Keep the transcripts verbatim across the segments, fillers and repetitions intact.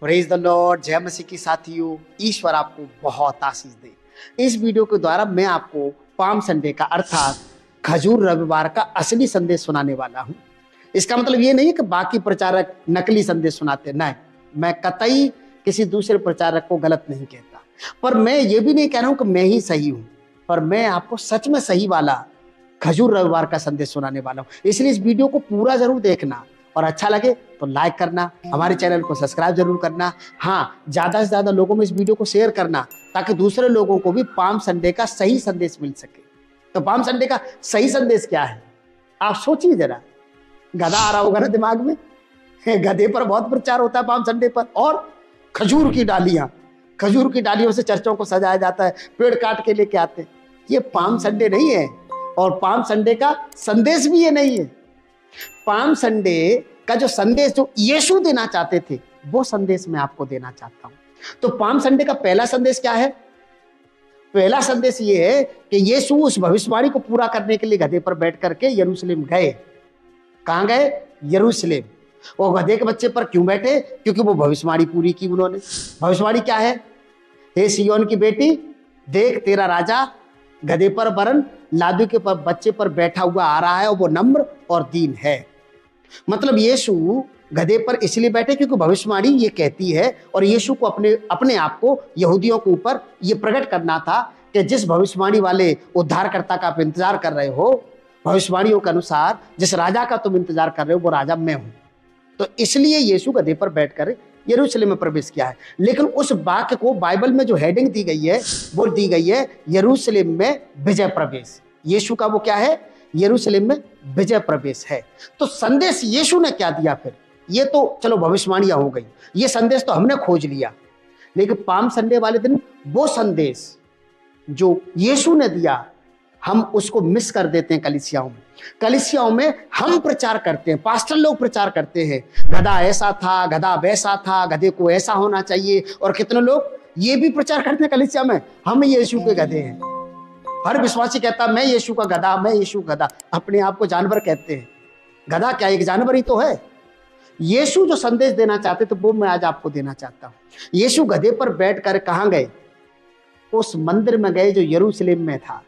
Praise the Lord. जय मसीह की साथियों, ईश्वर आपको बहुत आशीष दे। इस वीडियो के द्वारा मैं आपको पाम संडे का अर्थात खजूर रविवार का असली संदेश सुनाने वाला हूं। इसका मतलब ये नहीं है कि बाकी प्रचारक नकली संदेश सुनाते, नहीं, मैं कतई किसी दूसरे प्रचारक को गलत नहीं कहता, पर मैं ये भी नहीं कह रहा हूं कि मैं ही सही हूँ, पर मैं आपको सच में सही वाला खजूर रविवार का संदेश सुनाने वाला हूँ। इसलिए इस वीडियो को पूरा जरूर देखना और अच्छा लगे तो लाइक करना, हमारे चैनल को सब्सक्राइब जरूर करना। हाँ, ज़्यादा से ज़्यादा लोगों में इस वीडियो को शेयर करना ताकि दूसरे लोगों को भी पाम संडे का सही संदेश मिल सके। तो पाम संडे का सही संदेश क्या है, आप सोचिए जरा। गधा आ रहा होगा ना दिमाग में, गधे पर बहुत प्रचार होता है पाम संडे पर। और खजूर की डालियाँ, खजूर की डालियों से चर्चों को सजाया जाता है, पेड़ काट के लेके आते हैं। ये पाम संडे नहीं है और पाम संडे का संदेश भी ये नहीं है। पाम संडे का जो संदेश जो यीशु देना चाहते थे, वो संदेश मैं आपको देना चाहता हूं। तो पाम संडे का पहला संदेश क्या है? पहला संदेश ये है कि यीशु उस भविष्यवाणी को पूरा करने के लिए गधे पर बैठ करके यरूशलेम गए। कहां गए? यरूशलेम। वो गधे के बच्चे पर क्यों बैठे? क्योंकि वो भविष्यवाणी पूरी की उन्होंने। भविष्यवाणी क्या है? हे सिय्योन की बेटी, देख तेरा राजा गधे पर वरन लादू के पर बच्चे पर बैठा हुआ आ रहा है, और वो नम्र और दीन है। मतलब यीशु गधे पर इसलिए बैठे क्योंकि भविष्यवाणी ये कहती है, और यीशु को अपने अपने आप को यहूदियों के ऊपर ये प्रकट करना था कि जिस भविष्यवाणी वाले उद्धारकर्ता का आप इंतजार कर रहे हो, भविष्यवाणियों के अनुसार जिस राजा का तुम इंतजार कर रहे हो, वो राजा मैं हूँ। तो इसलिए यीशु गधे पर बैठ कर यरूशलेम में प्रवेश किया है। लेकिन उस वाक्य को बाइबल में जो हेडिंग दी गई है, वो दी गई है यरूशलेम में विजय प्रवेश। यीशु का वो क्या है? यरूशलेम में विजय प्रवेश है। तो संदेश यीशु ने क्या दिया फिर? ये तो चलो भविष्यवाणियां हो गई, ये संदेश तो हमने खोज लिया। लेकिन पाम संडे वाले दिन वो संदेश जो यीशु ने दिया, हम उसको मिस कर देते हैं। कलीसियाओं में कलीसियाओं में हम प्रचार करते हैं, पास्टर लोग प्रचार करते हैं, गधा ऐसा था, गधा वैसा था, गधे को ऐसा होना चाहिए। और कितने लोग ये भी प्रचार करते हैं कलीसिया में, हम यीशु के गधे हैं। हर विश्वासी कहता मैं यीशु का गधा, मैं यीशु गधा। अपने आप को जानवर कहते हैं। गधा क्या, एक जानवर ही तो है। यीशु जो संदेश देना चाहते थे, वो मैं आज आपको देना चाहता हूँ। यीशु गधे पर बैठ कर कहाँ गए? उस मंदिर में गए जो यरूशलेम में था,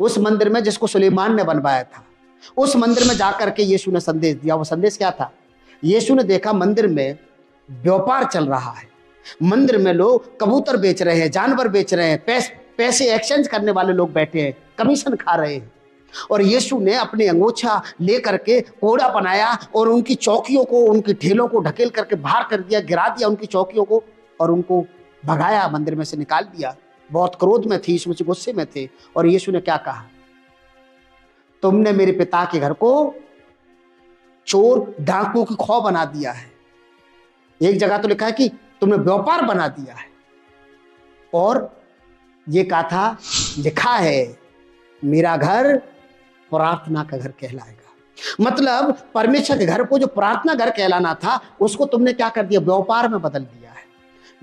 उस मंदिर में जिसको सुलेमान ने बनवाया था। उस मंदिर में जाकर के यीशु ने संदेश दिया। वो संदेश क्या था? यीशु ने देखा मंदिर में व्यापार चल रहा है, मंदिर में लोग कबूतर बेच रहे हैं, जानवर बेच रहे हैं, पैस, पैसे एक्सचेंज करने वाले लोग बैठे हैं, कमीशन खा रहे हैं। और यीशु ने अपने अंगोछा लेकर के कोड़ा बनाया और उनकी चौकियों को, उनकी ठेलों को ढकेल करके बाहर कर दिया, गिरा दिया उनकी चौकियों को, और उनको भगाया, मंदिर में से निकाल दिया। बहुत क्रोध में थी, इसमें गुस्से में थे। और यीशु ने क्या कहा? तुमने मेरे पिता के घर को चोर डाकुओं की खौ बना दिया है। एक जगह तो लिखा है कि तुमने व्यापार बना दिया है। और ये कहा था, लिखा है मेरा घर प्रार्थना का घर कहलाएगा। मतलब परमेश्वर के घर को जो प्रार्थना घर कहलाना था, उसको तुमने क्या कर दिया? व्यापार में बदल दिया है।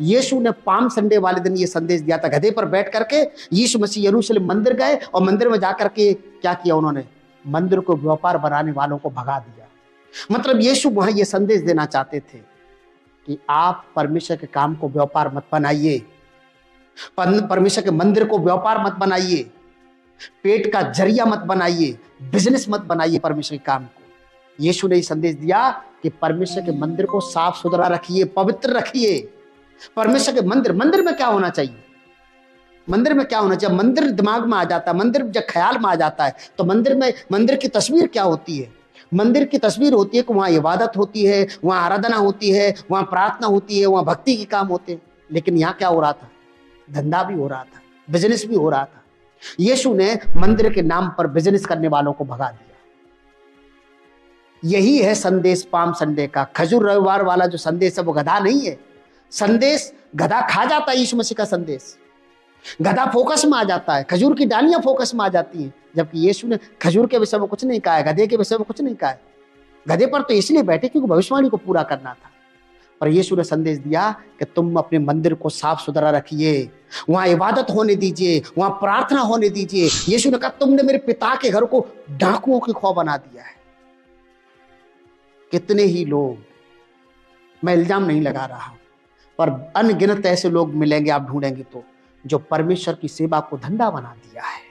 यीशु ने पाम संडे वाले दिन ये संदेश दिया था। गधे पर बैठ करके यीशु मसीह यरूशलेम मंदिर गए, और मंदिर में जाकर के क्या किया उन्होंने? मंदिर को व्यापार बनाने वालों को भगा दिया। मतलब यीशु वहां ये संदेश देना चाहते थे कि आप परमेश्वर के काम को व्यापार मत बनाइए, परमेश्वर के मंदिर को व्यापार मत बनाइए, पेट का जरिया मत बनाइए, बिजनेस मत बनाइए परमेश्वर के काम को। यीशु ने ये संदेश दिया कि परमेश्वर के मंदिर को साफ सुथरा रखिए, पवित्र रखिए। परमेश्वर के मंदिर मंदिर में क्या होना चाहिए? मंदिर में क्या होना चाहिए? मंदिर दिमाग में आ जाता है, मंदिर जब ख्याल में आ जाता है, तो मंदिर में मंदिर की तस्वीर क्या होती है? मंदिर की तस्वीर होती है कि वहाँ इबादत होती है, वहाँ आराधना होती है, वहाँ प्रार्थना होती है, वहाँ भक्ति के काम होते हैं। लेकिन यहाँ क्या हो रहा था? धंधा भी हो रहा था, बिजनेस भी हो रहा था। यीशु ने मंदिर के नाम पर बिजनेस करने वालों को भगा दिया। यही है संदेश पाम संडे का। खजूर रविवार वाला जो संदेश है, वो गधा नहीं है संदेश। गधा खा जाता है यीशु मसीह का संदेश, गधा फोकस में आ जाता है, खजूर की डालियां फोकस में आ जाती हैं। जबकि यीशु ने खजूर के विषय में कुछ नहीं कहा है, गधे के विषय में कुछ नहीं कहा है। गधे पर तो इसलिए बैठे क्योंकि भविष्यवाणी को पूरा करना था, पर यीशु ने संदेश दिया कि तुम अपने मंदिर को साफ सुथरा रखिए, वहाँ इबादत होने दीजिए, वहाँ प्रार्थना होने दीजिए। यीशु ने कहा तुमने मेरे पिता के घर को डाकुओं की खौ बना दिया है। कितने ही लोग, मैं इल्जाम नहीं लगा रहा, और अनगिनत ऐसे लोग मिलेंगे आप ढूंढेंगे तो, जो परमेश्वर की सेवा को धंधा बना दिया है।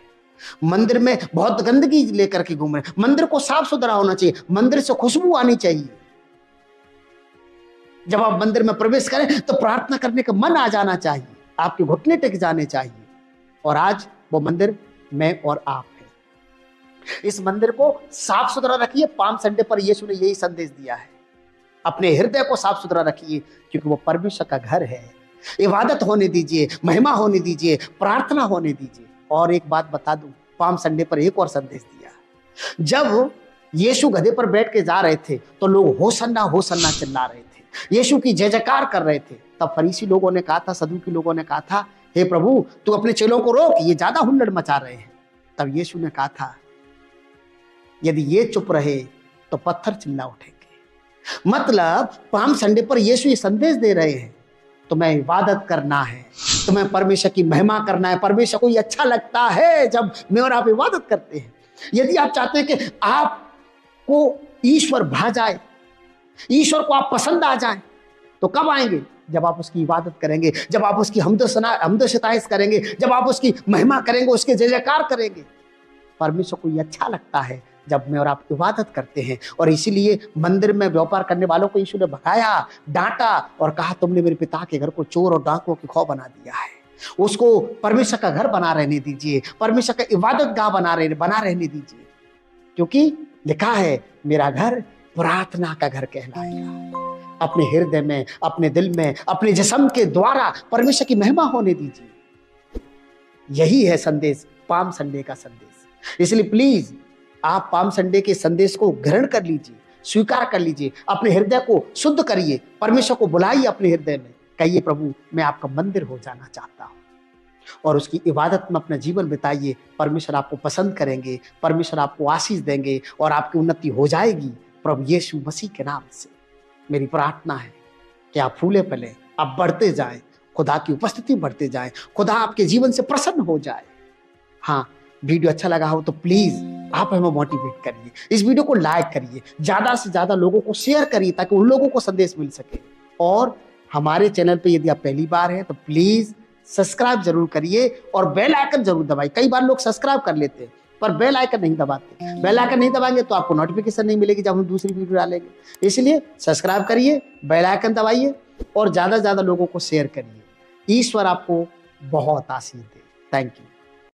मंदिर में बहुत गंदगी लेकर के घूम रहे, मंदिर को साफ सुथरा होना चाहिए, मंदिर से खुशबू आनी चाहिए। जब आप मंदिर में प्रवेश करें तो प्रार्थना करने का मन आ जाना चाहिए, आपके घुटने टेक जाने चाहिए। और आज वो मंदिर मैं और आप है। इस मंदिर को साफ सुथरा रखिए। पाम संडे पर यीशु ने यही संदेश दिया है, अपने हृदय को साफ सुथरा रखिए, क्योंकि वो परमेश्वर का घर है। इबादत होने दीजिए, महिमा होने दीजिए, प्रार्थना होने दीजिए। और एक बात बता दूं, पाम संडे पर एक और संदेश दिया। जब यीशु गधे पर बैठ के जा रहे थे तो लोग होशन्ना होशन्ना चिल्ला रहे थे, यीशु की जय जयकार कर रहे थे। तब फरीसी लोगों ने कहा था, सदूकी लोगों ने कहा था, हे प्रभु तू अपने चेलों को रोक, ये ज्यादा हुल्लड़ मचा रहे हैं। तब यीशु ने कहा था, यदि ये चुप रहे तो पत्थर चिल्ला उठेंगे। मतलब पाम संडे पर यीशु ये संदेश दे रहे हैं, तुम्हें इबादत करना है, तुम्हें परमेश्वर की महिमा करना है, परमेश्वर को ये अच्छा लगता है जब मैं और आप इबादत करते हैं। यदि आप चाहते हैं कि आपको ईश्वर भा जाए, ईश्वर को आप पसंद आ जाए, तो कब आएंगे? जब आप उसकी इबादत करेंगे, जब आप उसकी हमदोसना हमदोशताइश करेंगे, जब आप उसकी महिमा करेंगे, उसके जय जयकार करेंगे। परमेश्वर को ये अच्छा लगता है जब मैं और आप इबादत करते हैं। और इसीलिए मंदिर में व्यापार करने वालों को यीशु ने भगाया, डांटा और कहा, तुमने मेरे पिता के घर को चोर और डाकुओं की खौ बना दिया है। उसको परमेश्वर का घर बना रहने दीजिए, परमेश्वर का इबादत गाह बना रहने बना रहने दीजिए, क्योंकि लिखा है, मेरा घर प्रार्थना का घर कहलाएगा। अपने हृदय में, अपने दिल में, अपने जिस्म के द्वारा परमेश्वर की महिमा होने दीजिए। यही है संदेश, पाम संडे का संदेश। इसलिए प्लीज आप पाम संडे के संदेश को ग्रहण कर लीजिए, स्वीकार कर लीजिए, अपने हृदय को शुद्ध करिए, परमेश्वर को बुलाइए अपने हृदय में, कहिए प्रभु मैं आपका मंदिर हो जाना चाहता हूँ, और उसकी इबादत में अपना जीवन बिताइए। परमेश्वर आपको पसंद करेंगे, परमेश्वर आपको आशीष देंगे और आपकी उन्नति हो जाएगी। प्रभु यीशु मसीह के नाम से मेरी प्रार्थना है कि आप फूले फलें, आप बढ़ते जाएं, खुदा की उपस्थिति बढ़ते जाएं, खुदा आपके जीवन से प्रसन्न हो जाए। हाँ, वीडियो अच्छा लगा हो तो प्लीज़ आप हमें मोटिवेट करिए, इस वीडियो को लाइक करिए, ज़्यादा से ज़्यादा लोगों को शेयर करिए ताकि उन लोगों को संदेश मिल सके। और हमारे चैनल पे यदि आप पहली बार हैं तो प्लीज़ सब्सक्राइब जरूर करिए और बेल आइकन जरूर दबाइए। कई बार लोग सब्सक्राइब कर लेते हैं पर बेल आइकन नहीं दबाते। बेल आइकन नहीं दबाएंगे तो आपको नोटिफिकेशन नहीं मिलेगी जब हम दूसरी वीडियो डालेंगे। इसलिए सब्सक्राइब करिए, बेल आइकन दबाइए और ज़्यादा से ज़्यादा लोगों को शेयर करिए। ईश्वर आपको बहुत आशीष दे। Thank you.